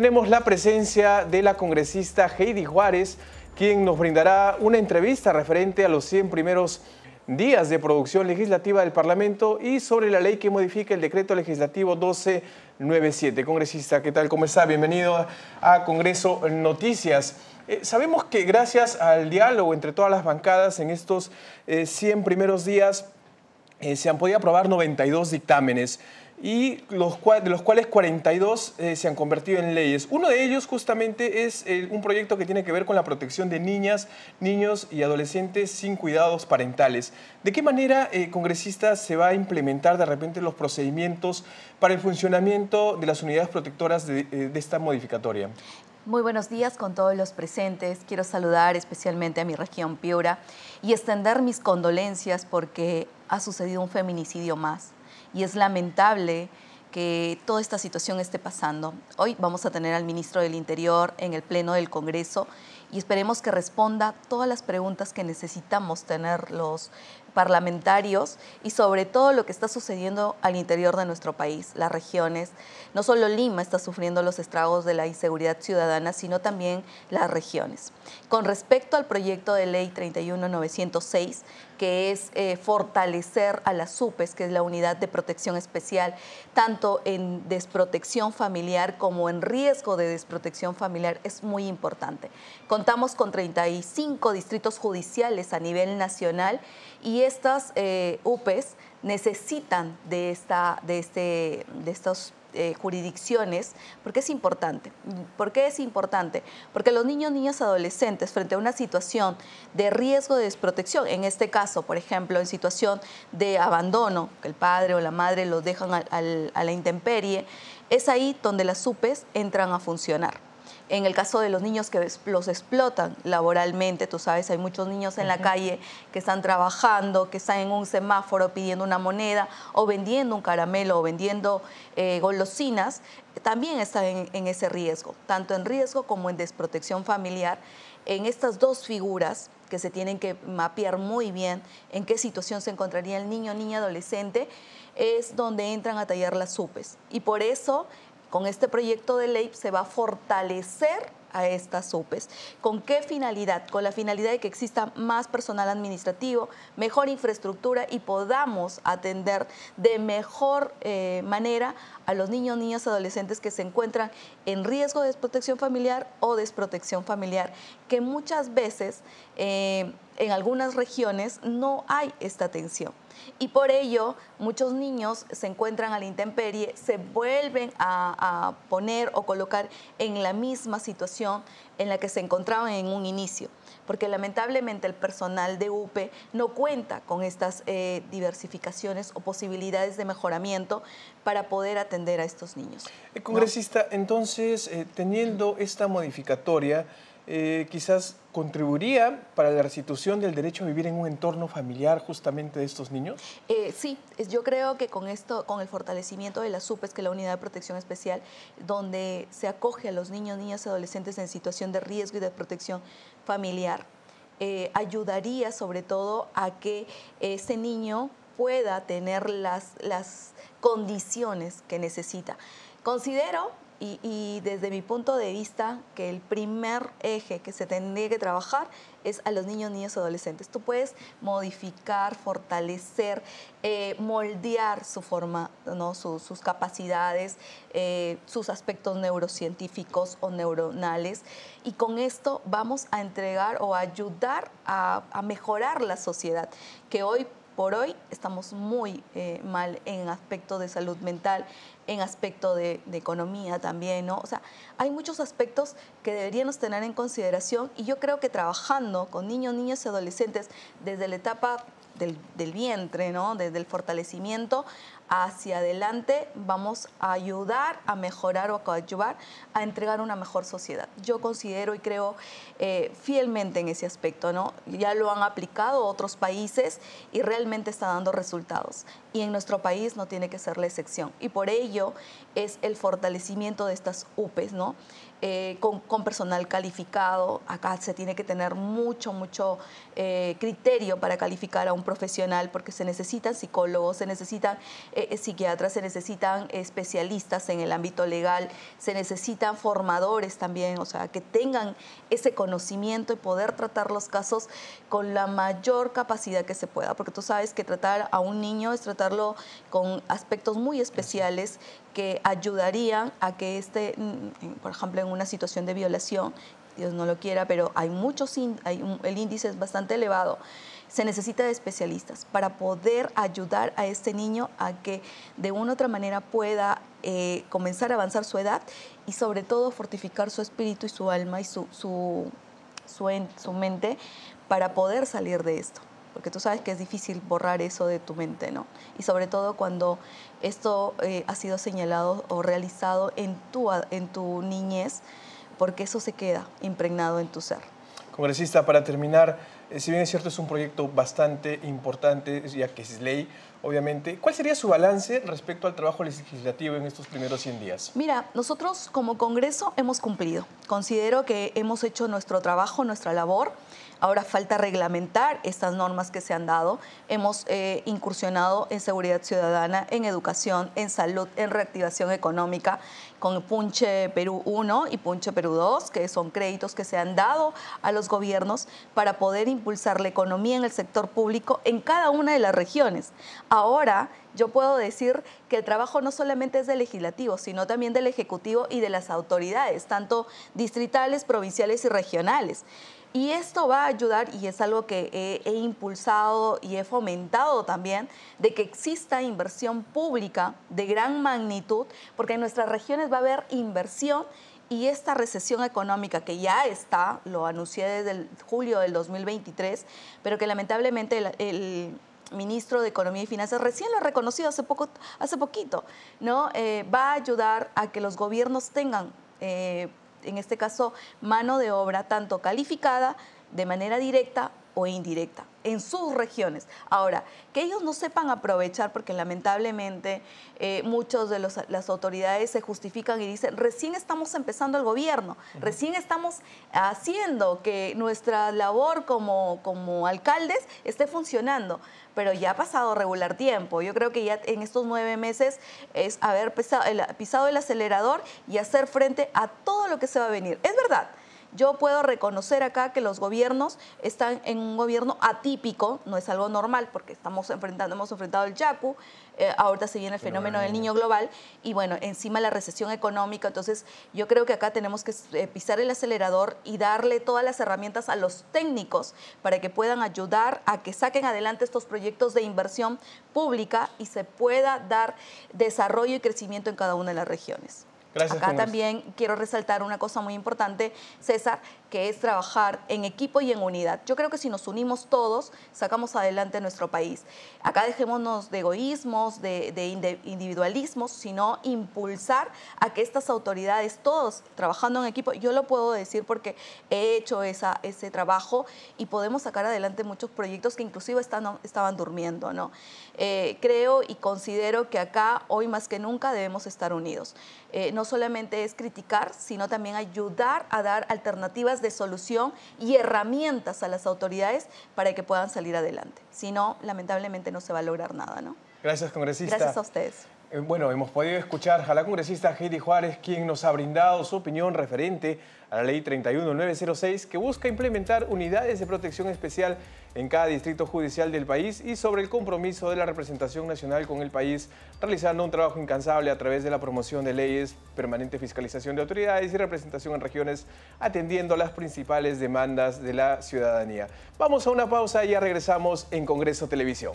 tenemos la presencia de la congresista Heidy Juárez, quien nos brindará una entrevista referente a los 100 primeros días de producción legislativa del Parlamento y sobre la ley que modifica el Decreto Legislativo 1297. Congresista, ¿qué tal? ¿Cómo está? Bienvenido a Congreso Noticias. Sabemos que gracias al diálogo entre todas las bancadas en estos 100 primeros días se han podido aprobar 92 dictámenes, y de los cuales 42 se han convertido en leyes. Uno de ellos justamente es un proyecto que tiene que ver con la protección de niñas, niños y adolescentes sin cuidados parentales. ¿De qué manera, congresista, se va a implementar de repente los procedimientos para el funcionamiento de las unidades protectoras de esta modificatoria? Muy buenos días con todos los presentes. Quiero saludar especialmente a mi región Piura y extender mis condolencias porque ha sucedido un feminicidio más. Y es lamentable que toda esta situación esté pasando. Hoy vamos a tener al ministro del Interior en el Pleno del Congreso y esperemos que responda todas las preguntas que necesitamos tener los parlamentarios y sobre todo lo que está sucediendo al interior de nuestro país, las regiones. No solo Lima está sufriendo los estragos de la inseguridad ciudadana, sino también las regiones. Con respecto al proyecto de ley 31906, que es fortalecer a la SUPES, que es la unidad de protección especial, tanto en desprotección familiar como en riesgo de desprotección familiar, es muy importante. Contamos con 35 distritos judiciales a nivel nacional y estas UPES necesitan de estas jurisdicciones, porque es importante. ¿Por qué es importante? Porque los niños, niñas, adolescentes, frente a una situación de riesgo de desprotección, en este caso, por ejemplo, en situación de abandono, que el padre o la madre los dejan a la intemperie, es ahí donde las SUPES entran a funcionar. En el caso de los niños que los explotan laboralmente, tú sabes, hay muchos niños en la calle que están trabajando, que están en un semáforo pidiendo una moneda o vendiendo un caramelo o vendiendo golosinas, también están en ese riesgo, tanto en riesgo como en desprotección familiar. En estas dos figuras que se tienen que mapear muy bien en qué situación se encontraría el niño, niña, adolescente, es donde entran a tallar las SUPES. Y por eso, con este proyecto de ley se va a fortalecer a estas SUPES. ¿Con qué finalidad? Con la finalidad de que exista más personal administrativo, mejor infraestructura y podamos atender de mejor manera a los niños, niñas, adolescentes que se encuentran en riesgo de desprotección familiar o desprotección familiar, que muchas veces en algunas regiones no hay esta atención. Y por ello, muchos niños se encuentran a la intemperie, se vuelven a poner o colocar en la misma situación en la que se encontraban en un inicio, porque lamentablemente el personal de UPE no cuenta con estas diversificaciones o posibilidades de mejoramiento para poder atender a estos niños. Congresista, ¿no? Entonces, teniendo esta modificatoria, quizás contribuiría para la restitución del derecho a vivir en un entorno familiar justamente de estos niños? Sí, yo creo que con esto, con el fortalecimiento de la SUPES, que es la unidad de protección especial, donde se acoge a los niños, niñas y adolescentes en situación de riesgo y de protección familiar, ayudaría sobre todo a que ese niño pueda tener las condiciones que necesita. Considero, y desde mi punto de vista, que el primer eje que se tendría que trabajar es a los niños, niñas, adolescentes. Tú puedes modificar, fortalecer, moldear su forma, ¿no? Sus capacidades, sus aspectos neurocientíficos o neuronales. Y con esto vamos a entregar o ayudar a mejorar la sociedad, que hoy por hoy estamos muy mal en aspecto de salud mental, en aspecto de economía también, ¿no? O sea, hay muchos aspectos que deberíamos tener en consideración y yo creo que trabajando con niños, niñas y adolescentes desde la etapa del vientre, ¿no? Desde el fortalecimiento hacia adelante vamos a ayudar a mejorar o a coadyuvar a entregar una mejor sociedad. Yo considero y creo fielmente en ese aspecto, ¿no? Ya lo han aplicado otros países y realmente está dando resultados. Y en nuestro país no tiene que ser la excepción. Y por ello es el fortalecimiento de estas UPES, ¿no? Con personal calificado. Acá se tiene que tener mucho criterio para calificar a un profesional porque se necesitan psicólogos, se necesitan psiquiatras, se necesitan especialistas en el ámbito legal, se necesitan formadores también, o sea, que tengan ese conocimiento y poder tratar los casos con la mayor capacidad que se pueda, porque tú sabes que tratar a un niño es tratarlo con aspectos muy especiales que ayudarían a que este, por ejemplo, en una situación de violación, Dios no lo quiera, pero hay muchos, el índice es bastante elevado. Se necesita de especialistas para poder ayudar a este niño a que de una u otra manera pueda comenzar a avanzar su edad y sobre todo fortificar su espíritu y su alma y su mente para poder salir de esto. Porque tú sabes que es difícil borrar eso de tu mente, ¿no? Y sobre todo cuando esto ha sido señalado o realizado en tu niñez, porque eso se queda impregnado en tu ser. Congresista, para terminar, si bien es cierto es un proyecto bastante importante, ya que es ley, obviamente, ¿cuál sería su balance respecto al trabajo legislativo en estos primeros 100 días? Mira, nosotros como Congreso hemos cumplido. Considero que hemos hecho nuestro trabajo, nuestra labor. Ahora falta reglamentar estas normas que se han dado. Hemos incursionado en seguridad ciudadana, en educación, en salud, en reactivación económica, con Punche Perú 1 y Punche Perú 2, que son créditos que se han dado a los gobiernos para poder impulsar la economía en el sector público en cada una de las regiones. Ahora yo puedo decir que el trabajo no solamente es del legislativo, sino también del ejecutivo y de las autoridades, tanto distritales, provinciales y regionales. Y esto va a ayudar, y es algo que he impulsado y he fomentado también, de que exista inversión pública de gran magnitud, porque en nuestras regiones va a haber inversión y esta recesión económica que ya está, lo anuncié desde el julio del 2023, pero que lamentablemente el ministro de Economía y Finanzas recién lo ha reconocido hace poquito, ¿no? Va a ayudar a que los gobiernos tengan, en este caso, mano de obra tanto calificada de manera directa o indirecta en sus regiones. Ahora, que ellos no sepan aprovechar, porque lamentablemente muchos de las autoridades se justifican y dicen, recién estamos empezando el gobierno, recién estamos haciendo que nuestra labor como alcaldes esté funcionando, pero ya ha pasado regular tiempo. Yo creo que ya en estos 9 meses es haber pisado el acelerador y hacer frente a todo lo que se va a venir. Es verdad. Yo puedo reconocer acá que los gobiernos están en un gobierno atípico, no es algo normal porque hemos enfrentado el Yaku, ahorita se viene el fenómeno del niño global y bueno, encima la recesión económica. Entonces yo creo que acá tenemos que pisar el acelerador y darle todas las herramientas a los técnicos para que puedan ayudar a que saquen adelante estos proyectos de inversión pública y se pueda dar desarrollo y crecimiento en cada una de las regiones. Gracias, acá también quiero resaltar una cosa muy importante, César, que es trabajar en equipo y en unidad. Yo creo que si nos unimos todos, sacamos adelante nuestro país. Acá dejémonos de egoísmos, de individualismos, sino impulsar a que estas autoridades, todos trabajando en equipo, yo lo puedo decir porque he hecho ese trabajo y podemos sacar adelante muchos proyectos que inclusive estaban durmiendo, ¿no? Creo y considero que acá, hoy más que nunca, debemos estar unidos. No solamente es criticar, sino también ayudar a dar alternativas de solución y herramientas a las autoridades para que puedan salir adelante. Si no, lamentablemente no se va a lograr nada, ¿no? Gracias, congresista. Gracias a ustedes. Bueno, hemos podido escuchar a la congresista Heidy Juárez, quien nos ha brindado su opinión referente a la Ley 31906, que busca implementar unidades de protección especial en cada distrito judicial del país y sobre el compromiso de la representación nacional con el país, realizando un trabajo incansable a través de la promoción de leyes, permanente fiscalización de autoridades y representación en regiones, atendiendo las principales demandas de la ciudadanía. Vamos a una pausa y ya regresamos en Congreso Televisión.